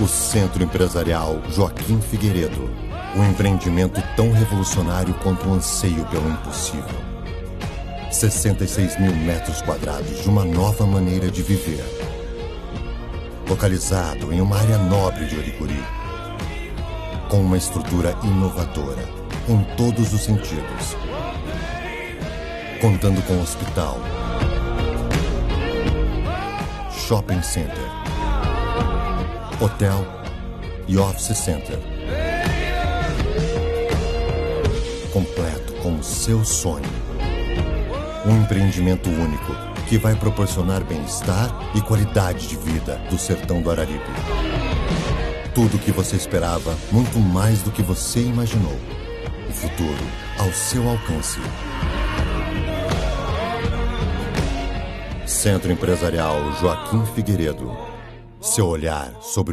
O Centro Empresarial Joaquim Figueiredo. Um empreendimento tão revolucionário quanto o anseio pelo impossível. 66 mil metros quadrados de uma nova maneira de viver. Localizado em uma área nobre de Ouricuri. Com uma estrutura inovadora, em todos os sentidos. Contando com hospital, shopping center, hotel e office center. Completo como seu sonho. Um empreendimento único que vai proporcionar bem-estar e qualidade de vida do Sertão do Araripe. Tudo o que você esperava, muito mais do que você imaginou. O futuro ao seu alcance. Centro Empresarial Joaquim Figueiredo. Seu olhar sobre